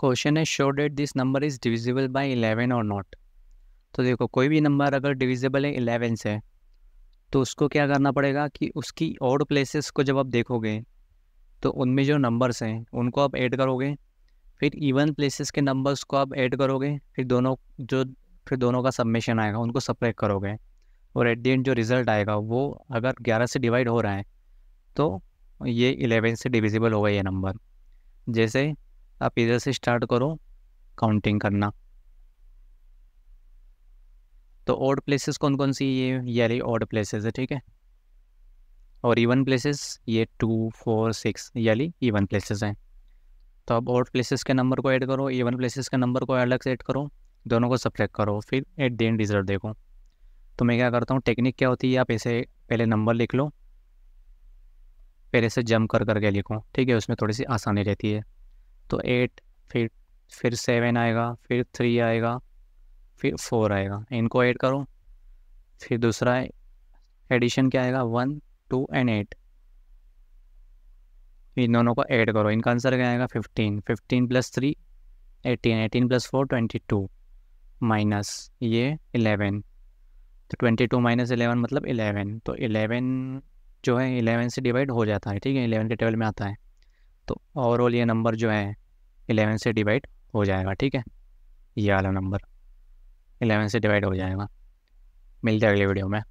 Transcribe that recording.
Question है show that this number is divisible by 11 और not. तो देखो कोई भी नंबर अगर डिविजिबल है 11 से, तो उसको क्या करना पड़ेगा कि उसकी ऑड प्लेसेस को जब आप देखोगे तो उनमें जो नंबर्स हैं उनको आप ऐड करोगे, फिर इवन प्लेसेस के नंबर्स को आप ऐड करोगे, फिर दोनों का सबमिशन आएगा, उनको सब्ट्रैक्ट करोगे और एट द एंड जो रिज़ल्ट आएगा वो अगर 11 से डिवाइड हो रहा है तो ये 11 से डिविजिबल होगा ये नंबर। जैसे आप इधर से स्टार्ट करो काउंटिंग करना, तो ऑड प्लेसेस कौन कौन सी, ये वाली ऑड प्लेसेस है ठीक है, और इवन प्लेसेस ये 2 4 6 ये वाली इवन प्लेसेस हैं। तो आप ऑड प्लेसेस के नंबर को ऐड करो, इवन प्लेसेस के नंबर को अलग से ऐड करो, दोनों को सब्ट्रैक्ट करो, फिर एट द एंड रिजल्ट देखो। तो मैं क्या करता हूँ, टेक्निक क्या होती है, आप ऐसे पहले नंबर लिख लो, पहले से जंप कर करके लिखो ठीक है, उसमें थोड़ी सी आसानी रहती है। तो 8 फिर 7 आएगा, फिर 3 आएगा, फिर 4 आएगा, इनको ऐड करो, फिर दूसरा एडिशन क्या आएगा 1 2 एंड 8, इन दोनों को ऐड करो, इनका आंसर क्या आएगा 15 15 प्लस 3 18 18 प्लस 4 22 माइनस ये 11, तो 22 माइनस 11 मतलब 11। तो 11 जो है 11 से डिवाइड हो जाता है ठीक है, 11 के टेबल में आता है, तो ओवरऑल ये नंबर जो है 11 से डिवाइड हो जाएगा ठीक है, ये वाला नंबर 11 से डिवाइड हो जाएगा। मिलते हैं अगले वीडियो में।